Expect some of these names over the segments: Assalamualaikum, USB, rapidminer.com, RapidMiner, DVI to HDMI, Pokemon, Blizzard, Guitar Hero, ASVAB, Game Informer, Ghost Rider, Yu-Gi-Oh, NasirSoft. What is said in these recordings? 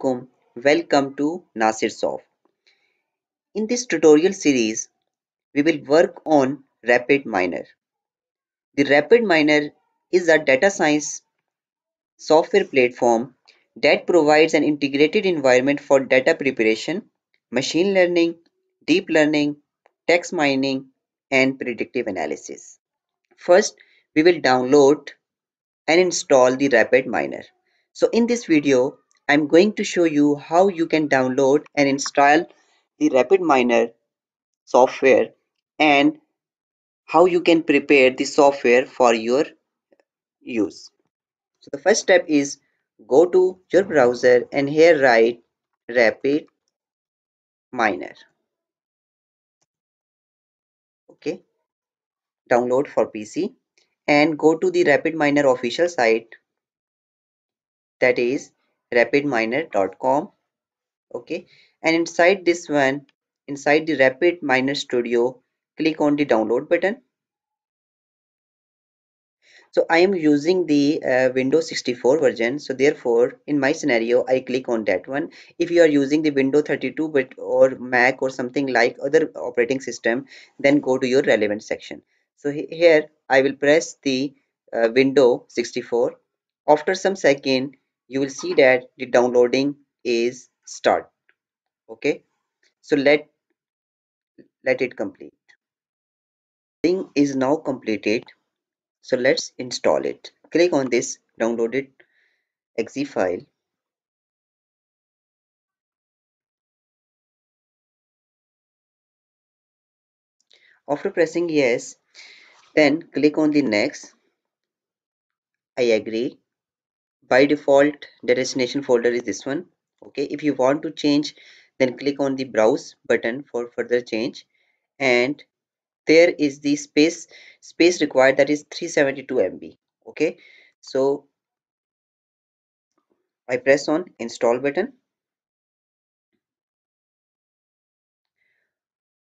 Assalamualaikum. Welcome to Nasirsoft. In this tutorial series, we will work on RapidMiner. The RapidMiner is a data science software platform that provides an integrated environment for data preparation, machine learning, deep learning, text mining, and predictive analysis. First, we will download and install the RapidMiner. So in this video, I'm going to show you how you can download and install the RapidMiner software and how you can prepare the software for your use. So the first step is go to your browser and here write RapidMiner. Okay, download for PC and go to the RapidMiner official site, that is rapidminer.com. okay, and inside this one, inside the RapidMiner Studio, click on the download button. So I am using the Windows 64 version, so therefore in my scenario I click on that one. If you are using the Windows 32 but or Mac or something like other operating system, then go to your relevant section. So here I will press the Windows 64. After some second, you will see that the downloading is start. Okay, so let it complete. Thing is now completed. So let's install it. Click on this downloaded exe file. After pressing yes, then click on the next. I agree. By default, the destination folder is this one. Okay, if you want to change, then click on the browse button for further change, and there is the space required, that is 372 MB. Okay, so I press on install button.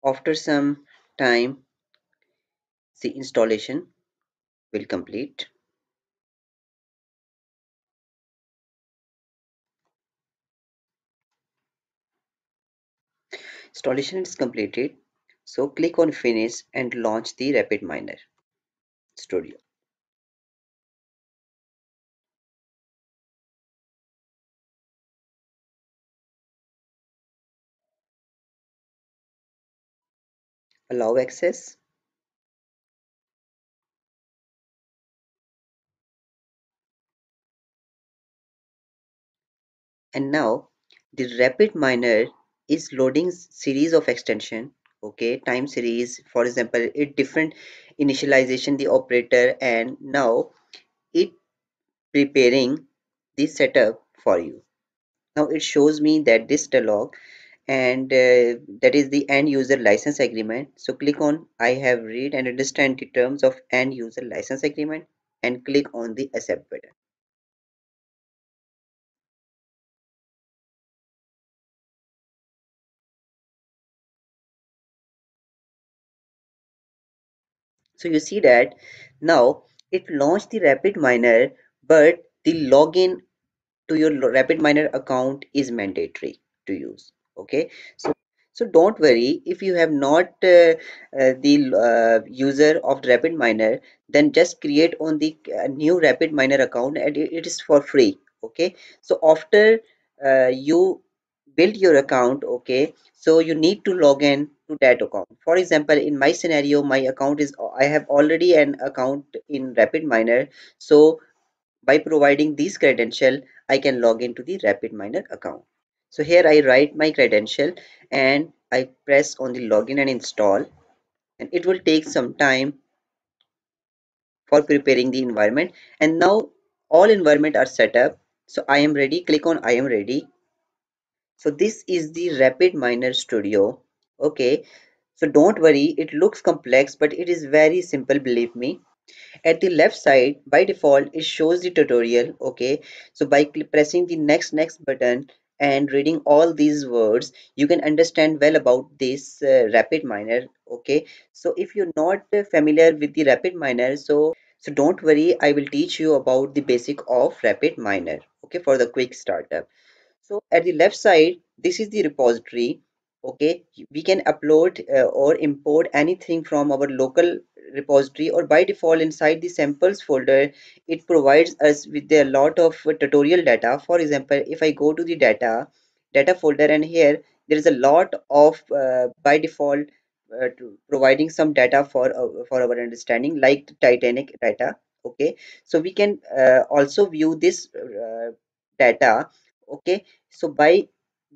After some time, the installation will complete. Installation is completed, so click on finish and launch the RapidMiner Studio. Allow access. And now the RapidMiner is loading series of extension. Okay, time series, for example, it different initialization the operator, and now it preparing the setup for you. Now it shows me that this dialog, and that is the end user license agreement. So click on I have read and understand the terms of end user license agreement and click on the accept button. So you see that now it launched the RapidMiner, but the login to your RapidMiner account is mandatory to use. Okay, so don't worry if you have not the user of RapidMiner, then just create on the new RapidMiner account, and it is for free. Okay, so after you build your account, okay, so you need to log in to that account. For example, in my scenario, my account is, I have already an account in RapidMiner, so by providing these credential, I can log into the RapidMiner account. So here I write my credential and I press on the login and install, and it will take some time for preparing the environment. And now all environment are set up. So I am ready, click on I am ready. So this is the RapidMiner Studio. Okay, so don't worry, it looks complex, but it is very simple, believe me. At the left side, by default, it shows the tutorial. Okay, so by pressing the next button and reading all these words, you can understand well about this RapidMiner. Okay, so if you're not familiar with the RapidMiner, so don't worry, I will teach you about the basic of RapidMiner. Okay, for the quick startup. So at the left side, this is the repository. Okay, we can upload or import anything from our local repository, or by default inside the samples folder it provides us with a lot of tutorial data. For example, if I go to the data folder, and here there is a lot of by default providing some data for our understanding, like the Titanic data. Okay, so we can also view this data. Okay, so by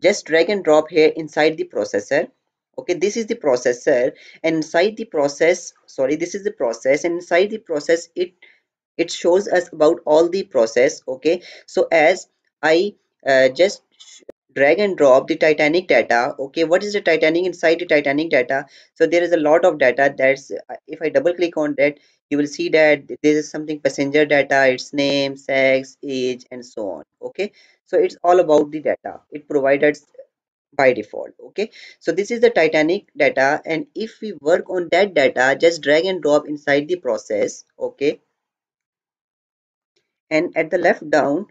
just drag and drop here inside the processor. Okay, this is the processor, and inside the process, sorry, this is the process, and inside the process it shows us about all the process. Okay, so as I just drag and drop the Titanic data. Okay, what is the Titanic? Inside the Titanic data, so there is a lot of data. That's, if I double click on that, you will see that there is something passenger data, its name, sex, age, and so on. Okay, so it's all about the data it provided by default. Okay, so this is the Titanic data, and if we work on that data, just drag and drop inside the process. Okay, and at the left down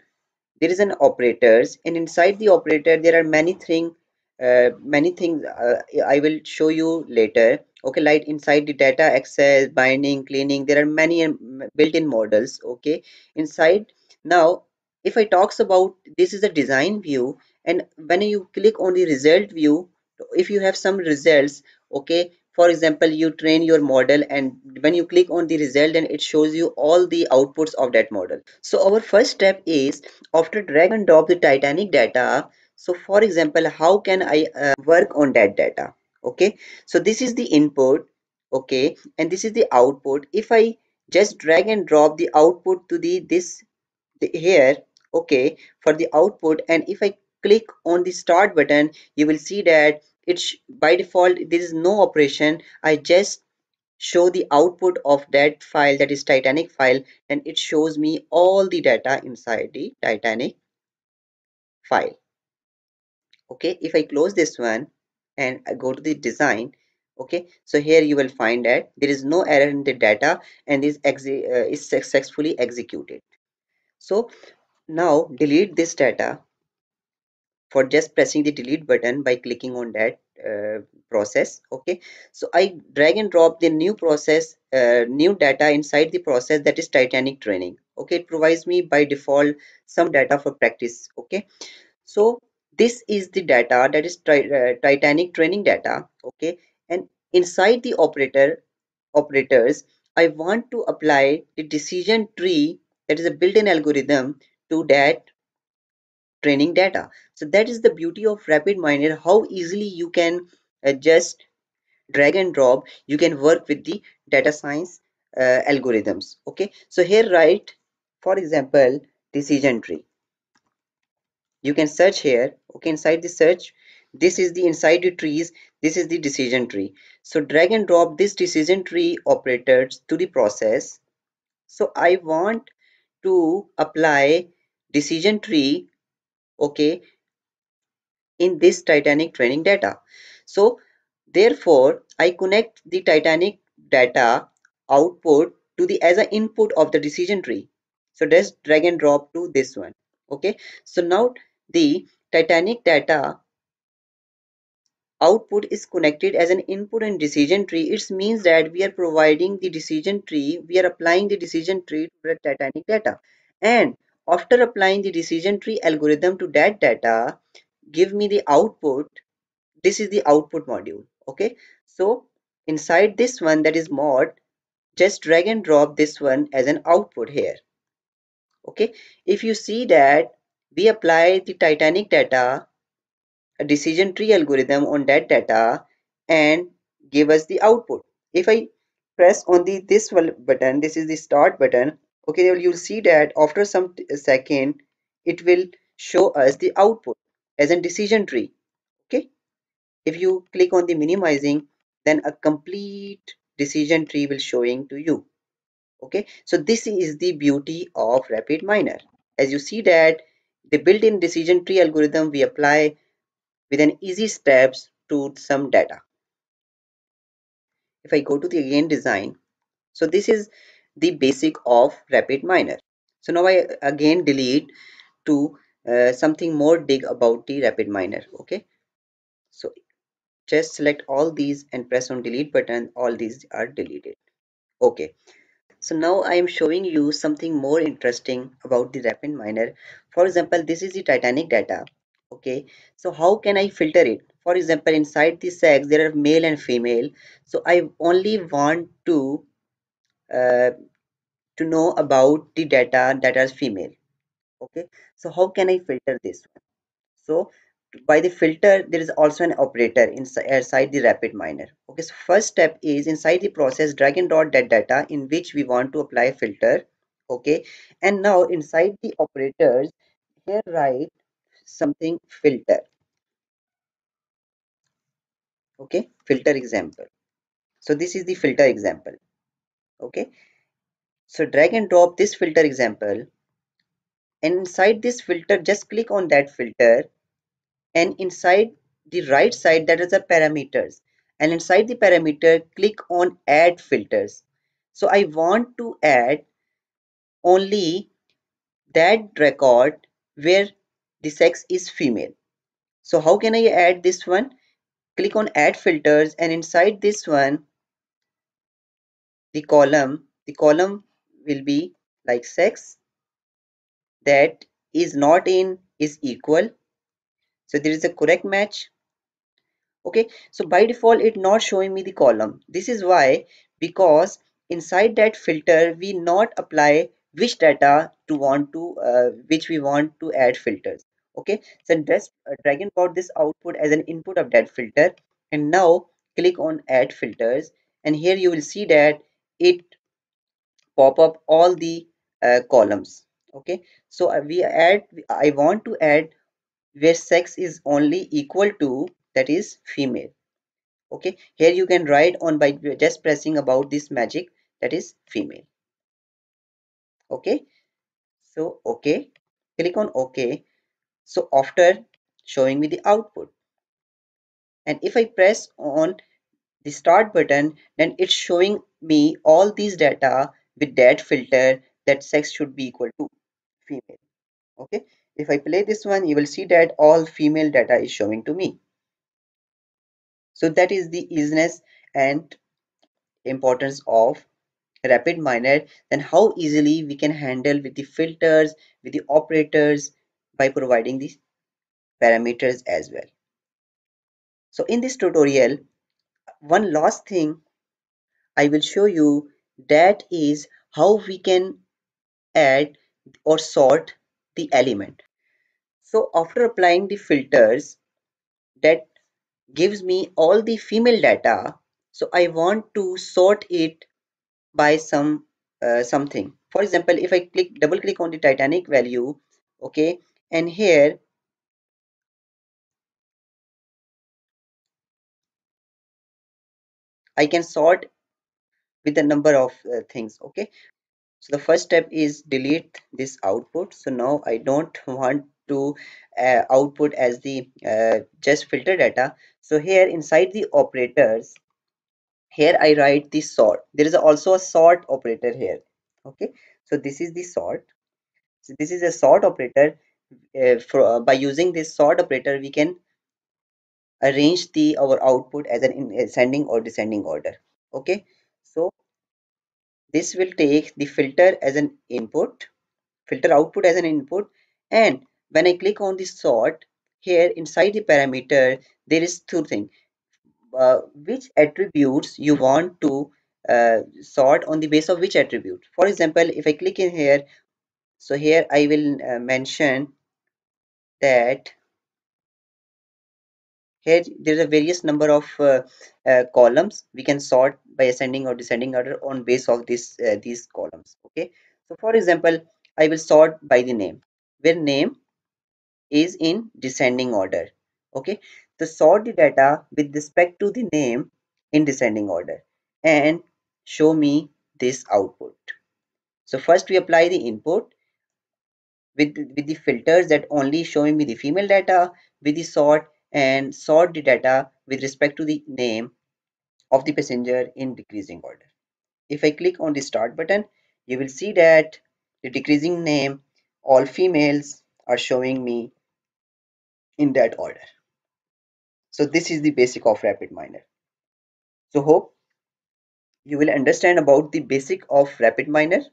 there is an operators, and inside the operator there are many things I will show you later. Okay, like inside the data access, binding, cleaning, there are many built-in models. Okay, inside now, if I talks about, this is a design view, and when you click on the result view, if you have some results, okay, for example, you train your model, and when you click on the result, and it shows you all the outputs of that model. So our first step is, after drag and drop the Titanic data, so for example, how can I work on that data? Okay, so this is the input. Okay, and this is the output. If I just drag and drop the output to the here, okay, for the output, and if I click on the start button, you will see that it's by default there is no operation. I just show the output of that file, that is Titanic file, and it shows me all the data inside the Titanic file. Okay, if I close this one and I go to the design. Okay, so here you will find that there is no error in the data, and this is successfully executed. So now delete this data for just pressing the delete button by clicking on that process. Okay, so I drag and drop the new process, new data inside the process, that is Titanic training. Okay, it provides me by default some data for practice. Okay, so this is the data, that is Titanic training data. Okay, and inside the operators, I want to apply the decision tree, that is a built-in algorithm, to that training data. So that is the beauty of RapidMiner, how easily you can just drag and drop, you can work with the data science algorithms. Okay, so here write, for example, decision tree. You can search here. Okay, inside the search, this is the inside the trees, this is the decision tree. So drag and drop this decision tree operators to the process. So I want to apply decision tree, okay, in this Titanic training data. So therefore I connect the Titanic data output to the as an input of the decision tree. So just drag and drop to this one. Okay, so now the Titanic data output is connected as an input in decision tree. It means that we are providing the decision tree, we are applying the decision tree to the Titanic data, and after applying the decision tree algorithm to that data, give me the output. This is the output module. Okay, so inside this one, that is mod, just drag and drop this one as an output here. Okay, if you see that we apply the Titanic data, a decision tree algorithm on that data, and give us the output. If I press on the this button, this is the start button. Okay, you'll see that after some second it will show us the output as a decision tree. Okay, if you click on the minimizing, then a complete decision tree will showing to you. Okay, so this is the beauty of RapidMiner. As you see that the built-in decision tree algorithm we apply with an easy steps to some data. If I go to the again design, so this is the basic of RapidMiner. So now I again delete to something more dig about the RapidMiner. Okay, so just select all these and press on delete button. All these are deleted. Okay, so now I am showing you something more interesting about the RapidMiner. For example, this is the Titanic data. Okay, so how can I filter it? For example, inside the sex there are male and female, so I only want to know about the data that are female. Okay, so how can I filter this one? So by the filter there is also an operator inside the RapidMiner. Okay, so first step is inside the process drag and drop that data in which we want to apply filter. Okay, and now inside the operators here write something filter. Okay, filter example. So this is the filter example. Okay, so drag and drop this filter example, and inside this filter just click on that filter, and inside the right side that is the parameters, and inside the parameter click on add filters. So I want to add only that record where the sex is female. So how can I add this one? Click on add filters, and inside this one the column will be like sex that is not in is equal, so there is a correct match. Okay, so by default it not showing me the column. This is why, because inside that filter we not apply which data to want to which we want to add filters. Okay, so just drag and drop this output as an input of that filter, and now click on add filters, and here you will see that it pop up all the columns. Okay, so I want to add where sex is only equal to, that is female. Okay, here you can write on by just pressing about this magic, that is female. Okay, so okay, click on okay. So after showing me the output, and if I press on the start button, then it's showing me all these data with that filter that sex should be equal to female. Okay, if I play this one, you will see that all female data is showing to me. So that is the easiness and importance of RapidMiner, then how easily we can handle with the filters, with the operators, by providing these parameters as well. So in this tutorial, one last thing I will show you, that is how we can add or sort the element. So after applying the filters that gives me all the female data, so I want to sort it by some something. For example, if I double click on the Titanic value, okay, and here I can sort with a number of things. Okay, so the first step is delete this output. So now I don't want to output as the just filter data. So here inside the operators, here I write the sort. There is also a sort operator here. Okay, so this is the sort. So this is a sort operator. By using this sort operator, we can arrange our output as an ascending or descending order. Okay, so this will take the filter as an input, filter output as an input, and when I click on the sort, here inside the parameter there is two things, which attributes you want to sort on the base of which attribute. For example, if I click in here, so here I will mention that here there is a various number of columns we can sort by ascending or descending order on base of this these columns. Okay, so for example, I will sort by the name, where name is in descending order. Okay, so sort the data with respect to the name in descending order and show me this output. So first we apply the input with the filters that only showing me the female data, with the sort, and sort the data with respect to the name of the passenger in decreasing order. If I click on the start button, you will see that the decreasing name all females, are showing me in that order. So this is the basic of RapidMiner. So hope you will understand about the basic of RapidMiner.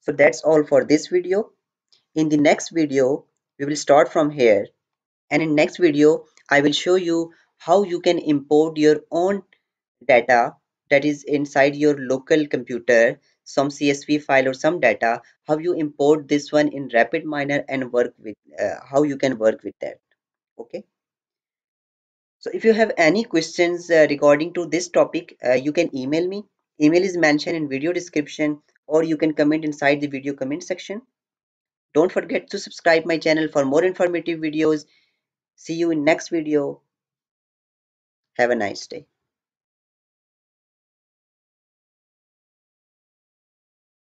So that's all for this video. In the next video, we will start from here. And in next video, I will show you how you can import your own data that is inside your local computer, some CSV file or some data, how you import this one in RapidMiner and work with, how you can work with that. Okay. So if you have any questions regarding to this topic, you can email me. Email is mentioned in video description, or you can comment inside the video comment section. Don't forget to subscribe my channel for more informative videos. See you in next video. Have a nice day.